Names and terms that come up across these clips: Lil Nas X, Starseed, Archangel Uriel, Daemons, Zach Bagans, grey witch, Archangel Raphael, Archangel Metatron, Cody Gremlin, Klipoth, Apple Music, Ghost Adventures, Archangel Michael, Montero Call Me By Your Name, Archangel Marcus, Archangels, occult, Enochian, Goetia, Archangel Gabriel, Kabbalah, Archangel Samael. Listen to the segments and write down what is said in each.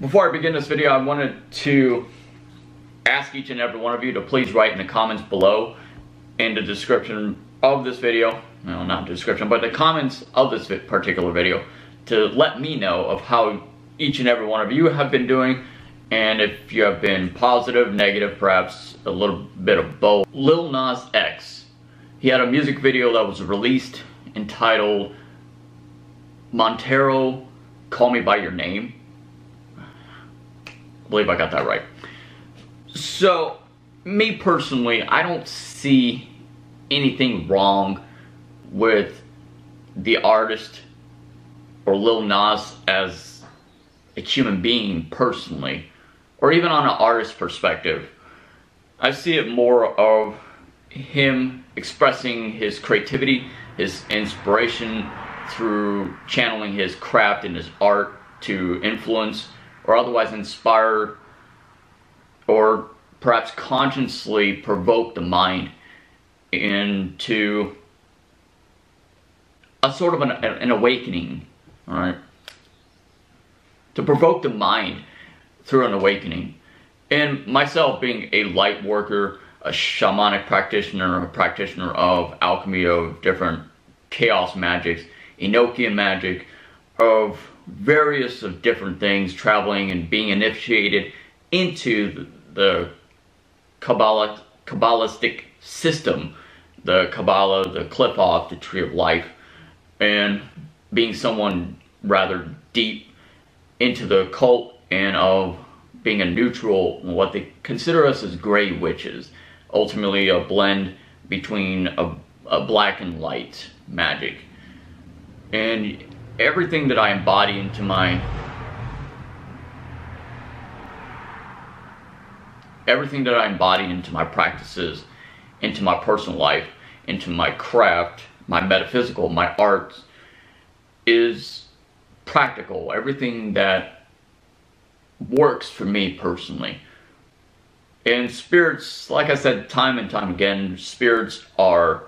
Before I begin this video, I wanted to ask each and every one of you to please write in the comments below, in the description of this video, well, not description, but the comments of this particular video, to let me know of how each and every one of you have been doing, and if you have been positive, negative, perhaps a little bit of both. Lil Nas X, he had a music video that was released entitled Montero Call Me By Your Name. I believe I got that right. So, me personally, I don't see anything wrong with the artist or Lil Nas as a human being personally, or even on an artist perspective. I see it more of him expressing his creativity, his inspiration through channeling his craft and his art to influence or otherwise inspire or perhaps consciously provoke the mind into a sort of an awakening, all right? To provoke the mind through an awakening. And myself being a light worker, a shamanic practitioner, a practitioner of alchemy, of different chaos magics, Enochian magic, of various of different things, traveling and being initiated into the Kabbalistic system, the Kabbalah, the Klipoth, the Tree of Life, and being someone rather deep into the occult and of being a neutral, what they consider us as gray witches, ultimately a blend between a black and light magic. And everything that I embody into my, everything that I embody into my practices, into my personal life, into my craft, my metaphysical, my arts, is practical. Everything that works for me personally. And spirits, like I said time and time again, spirits are,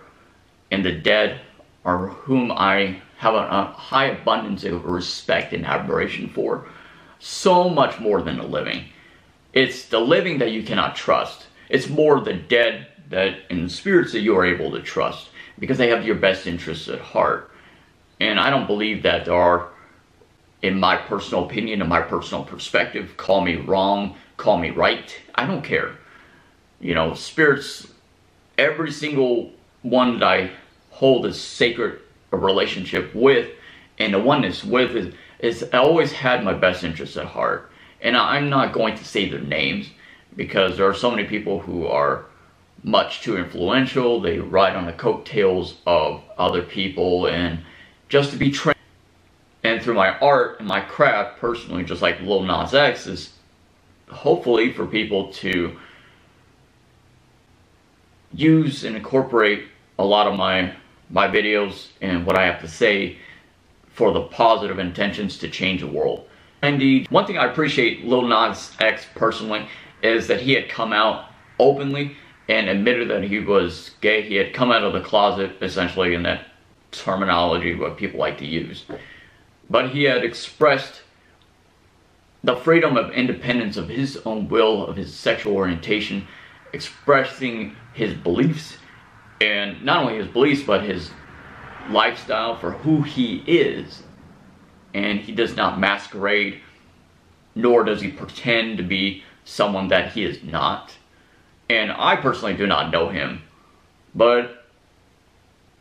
and the dead are whom I have a high abundance of respect and admiration for. So much more than the living. It's the living that you cannot trust. It's more the dead that and spirits that you are able to trust, because they have your best interests at heart. And I don't believe that there are, in my personal opinion, in my personal perspective, call me wrong, call me right, I don't care. You know, spirits, every single one that I hold as sacred a relationship with, and the oneness with, is I always had my best interests at heart. And I'm not going to say their names, because there are so many people who are much too influential. They ride on the coattails of other people, and just to be trained. And through my art and my craft personally, just like Lil Nas X, is hopefully for people to use and incorporate a lot of my videos and what I have to say for the positive intentions to change the world. Indeed, one thing I appreciate Lil Nas X personally is that he had come out openly and admitted that he was gay. He had come out of the closet, essentially, in that terminology what people like to use. But he had expressed the freedom of independence of his own will, of his sexual orientation, expressing his beliefs, and not only his beliefs, but his lifestyle for who he is. And he does not masquerade, nor does he pretend to be someone that he is not. And I personally do not know him, but,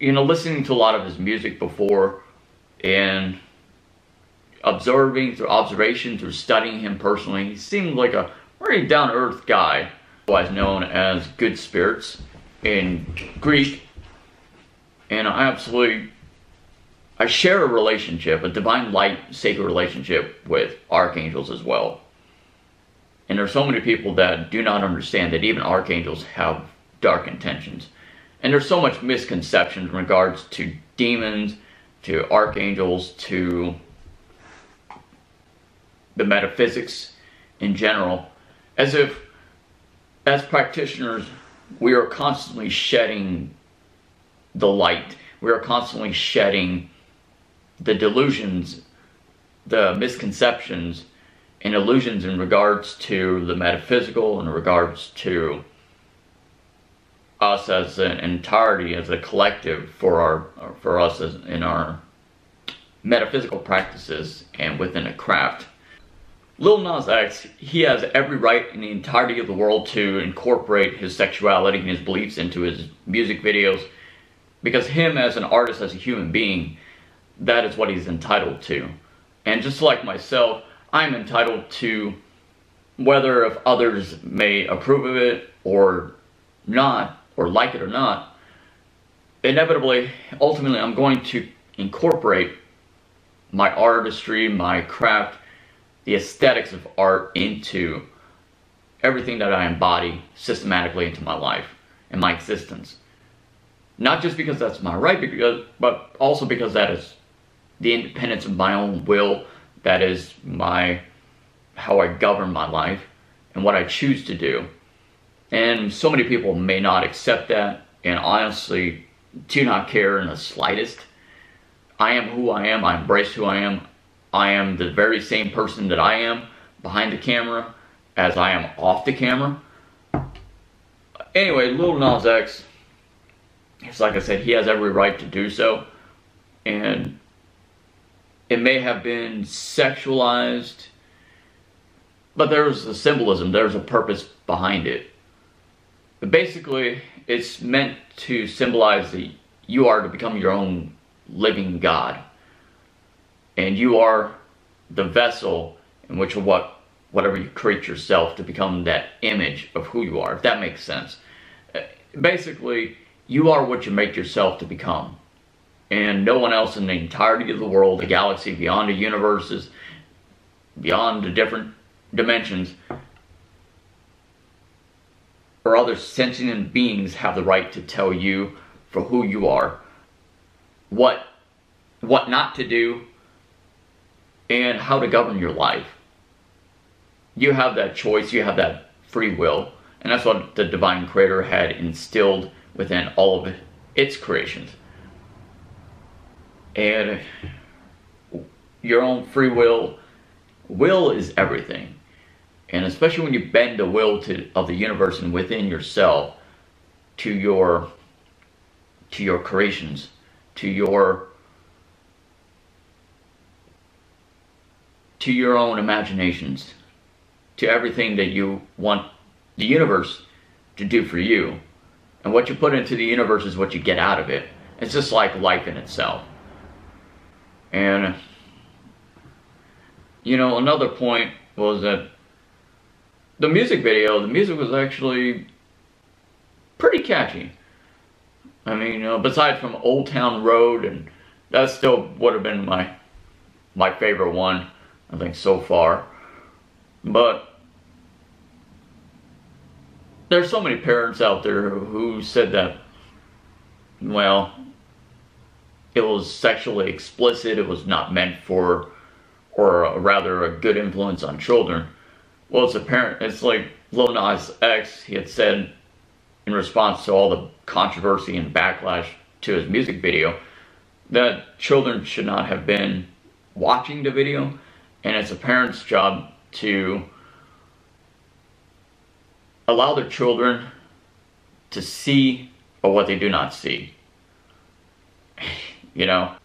you know, listening to a lot of his music before and observing through observation, through studying him personally, he seemed like a very down-to-earth guy, otherwise known as good spirits in Greek. And I share a relationship, a divine light, sacred relationship with archangels as well. And there are so many people that do not understand that even archangels have dark intentions. And there's so much misconception in regards to demons, to archangels, to the metaphysics in general. As if, as practitioners, we are constantly shedding the light. We are constantly shedding the delusions, the misconceptions, and illusions in regards to the metaphysical, in regards to us as an entirety, as a collective, for us in our metaphysical practices and within a craft. Lil Nas X, he has every right in the entirety of the world to incorporate his sexuality and his beliefs into his music videos, because him as an artist, as a human being, that is what he's entitled to. And just like myself, I'm entitled to, whether if others may approve of it or not, or like it or not, inevitably, ultimately, I'm going to incorporate my artistry, my craft, the aesthetics of art into everything that I embody systematically into my life and my existence. Not just because that's my right, but also because that is the independence of my own will, that is my, how I govern my life and what I choose to do. And so many people may not accept that, and honestly do not care in the slightest. I am who I am, I embrace who I am. I am the very same person that I am behind the camera as I am off the camera. Anyway, Lil Nas X, it's like I said, he has every right to do so. And it may have been sexualized, but there's a symbolism, there's a purpose behind it. But basically, it's meant to symbolize that you are to become your own living God. And you are the vessel in which whatever you create yourself to become that image of who you are, if that makes sense. Basically, you are what you make yourself to become. And no one else in the entirety of the world, the galaxy, beyond the universes, beyond the different dimensions, or other sentient beings have the right to tell you for who you are, what not to do, and how to govern your life. You have that choice, you have that free will, and that's what the Divine Creator had instilled within all of its creations. And your own free will is everything. And especially when you bend the will of the universe and within yourself to your creations, to your own imaginations, to everything that you want the universe to do for you. And what you put into the universe is what you get out of it. It's just like life in itself. And, you know, another point was that the music video, the music was actually pretty catchy. I mean, you know, besides from Old Town Road, and that still would have been my favorite one, I think, so far. But there's so many parents out there who said that, well, it was sexually explicit, it was not meant for, or rather a good influence on children. Well, it's apparent, it's like Lil Nas X, he had said in response to all the controversy and backlash to his music video, that children should not have been watching the video, and it's a parent's job to allow their children to see or what they do not see. You know,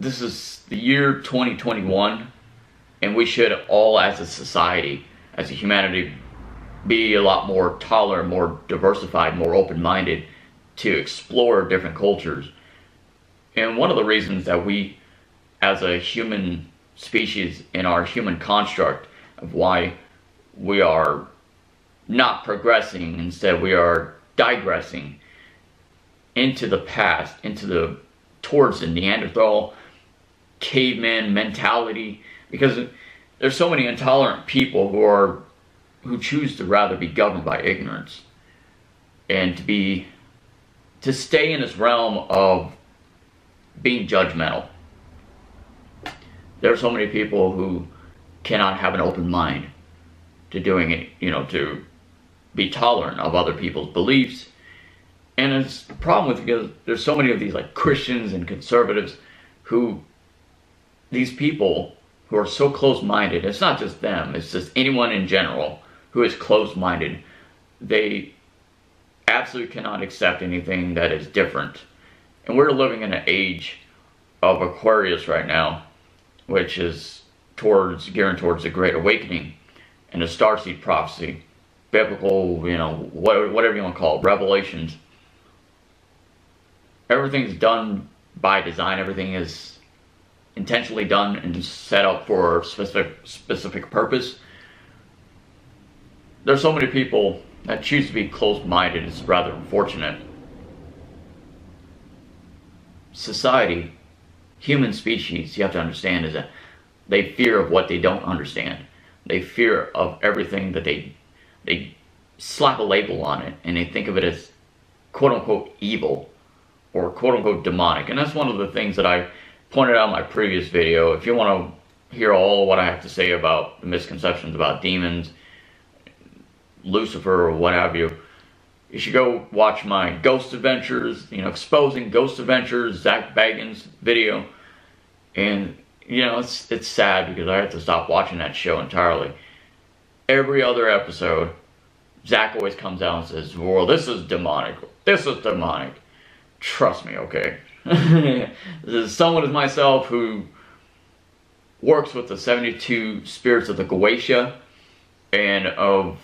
this is the year 2021, and we should all, as a society, as a humanity, be a lot more tolerant, more diversified, more open-minded to explore different cultures. And one of the reasons that we, as a human species, in our human construct of why we are not progressing, instead we are digressing into the past, towards the Neanderthal caveman mentality, because there's so many intolerant people who choose to rather be governed by ignorance and to stay in this realm of being judgmental. There are so many people who cannot have an open mind to doing it, you know, to be tolerant of other people's beliefs. And it's the problem with, because there's so many of these like Christians and conservatives, these people who are so closed-minded. It's not just them, it's just anyone in general who is closed-minded. They absolutely cannot accept anything that is different. And we're living in an age of Aquarius right now, which is gearing towards the Great Awakening and the Starseed Prophecy, biblical, you know, whatever you want to call it, revelations. Everything's done by design. Everything is intentionally done and set up for a specific purpose. There's so many people that choose to be closed-minded. It's rather unfortunate. Society, human species, you have to understand, is that they fear of what they don't understand. They fear of everything that they slap a label on it, and they think of it as quote-unquote evil or quote-unquote demonic. And that's one of the things that I pointed out in my previous video. If you want to hear all what I have to say about the misconceptions about demons, Lucifer, or what have you, you should go watch my Ghost Adventures, you know, exposing Ghost Adventures, Zach Bagans video. And, you know, it's sad because I have to stop watching that show entirely. Every other episode, Zach always comes out and says, well, this is demonic. This is demonic. Trust me, okay? As someone as myself who works with the 72 spirits of the Goetia and of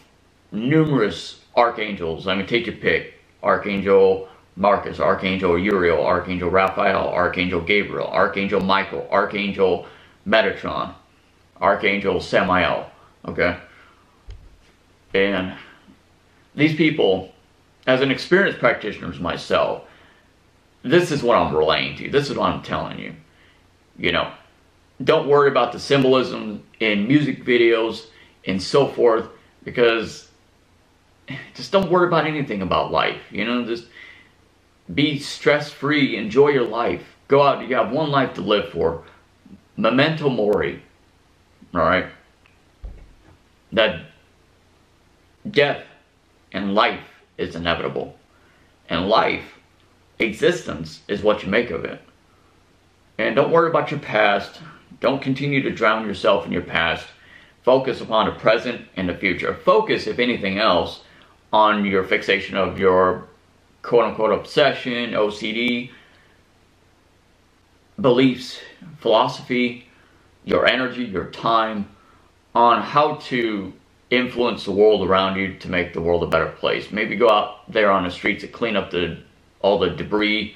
numerous archangels, I mean, take your pick. Archangel Marcus, Archangel Uriel, Archangel Raphael, Archangel Gabriel, Archangel Michael, Archangel Metatron, Archangel Samael, okay? And these people, as an experienced practitioner myself, this is what I'm relaying to you. This is what I'm telling you. You know, don't worry about the symbolism in music videos and so forth, because just don't worry about anything about life. You know, just be stress-free. Enjoy your life. Go out. You have one life to live for. Memento mori. All right? That death and life is inevitable. And life, existence, is what you make of it. And don't worry about your past. Don't continue to drown yourself in your past. Focus upon the present and the future. Focus, if anything else, on your fixation of your quote-unquote obsession, OCD, beliefs, philosophy, your energy, your time, on how to influence the world around you to make the world a better place. Maybe go out there on the streets and clean up all the debris,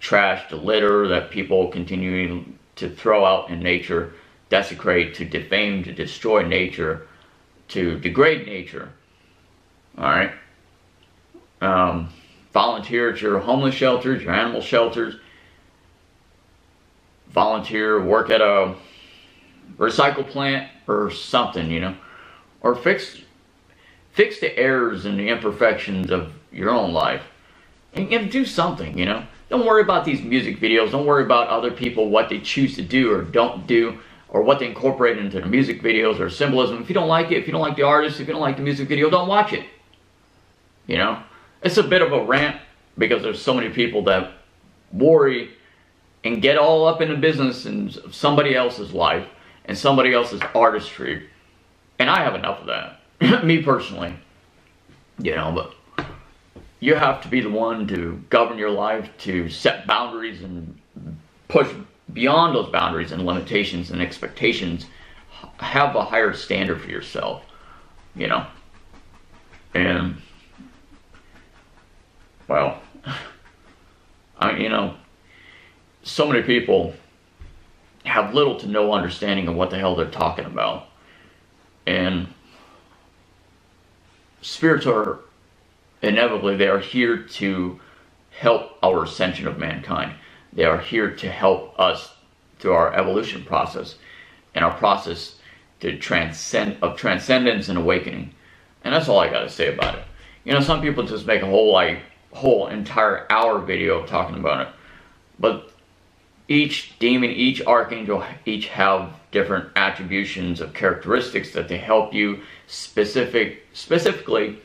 trash, the litter that people continue to throw out in nature, desecrate, to defame, to destroy nature, to degrade nature. All right? Volunteer at your homeless shelters, your animal shelters. Volunteer, work at a recycle plant or something, you know. Or fix the errors and the imperfections of your own life. And do something, you know. Don't worry about these music videos. Don't worry about other people, what they choose to do or don't do, or what they incorporate into their music videos or symbolism. If you don't like it, if you don't like the artist, if you don't like the music video, don't watch it. You know? It's a bit of a rant because there's so many people that worry and get all up in the business and somebody else's life and somebody else's artistry. And I have enough of that. Me personally. You know, but you have to be the one to govern your life, to set boundaries and push beyond those boundaries and limitations and expectations. Have a higher standard for yourself, you know. And, well, you know, so many people have little to no understanding of what the hell they're talking about. And spirits are, inevitably, they are here to help our ascension of mankind. They are here to help us through our evolution process and our process to transcendence and awakening. And that's all I got to say about it. You know, some people just make a whole entire hour video talking about it. But each demon, each archangel, each have different attributions of characteristics that they help you specifically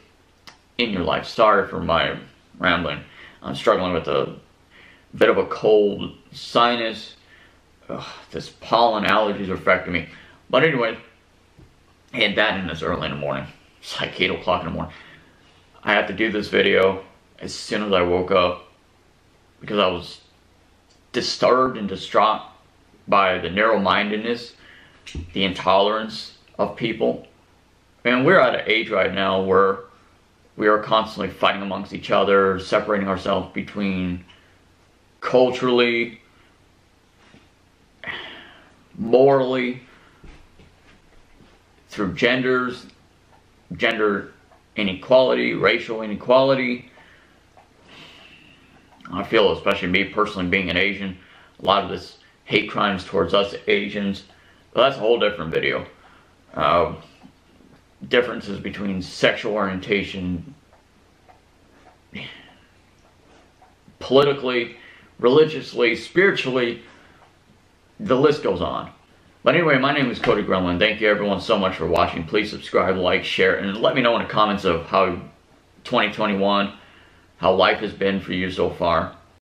in your life. Sorry for my rambling. I'm struggling with a bit of a cold, sinus, Ugh, this pollen allergies are affecting me. But anyway, and that in this early in the morning. It's like 8 o'clock in the morning. I had to do this video as soon as I woke up because I was disturbed and distraught by the narrow-mindedness, the intolerance of people. And we're at an age right now where we are constantly fighting amongst each other, separating ourselves between culturally, morally, through genders, gender inequality, racial inequality. I feel, especially me personally being an Asian, a lot of this hate crimes towards us Asians, well, that's a whole different video. Differences between sexual orientation, politically, religiously, spiritually, the list goes on. But anyway, my name is Cody Gremlin. Thank you everyone so much for watching. Please subscribe, like, share, and let me know in the comments of how 2021, how life has been for you so far.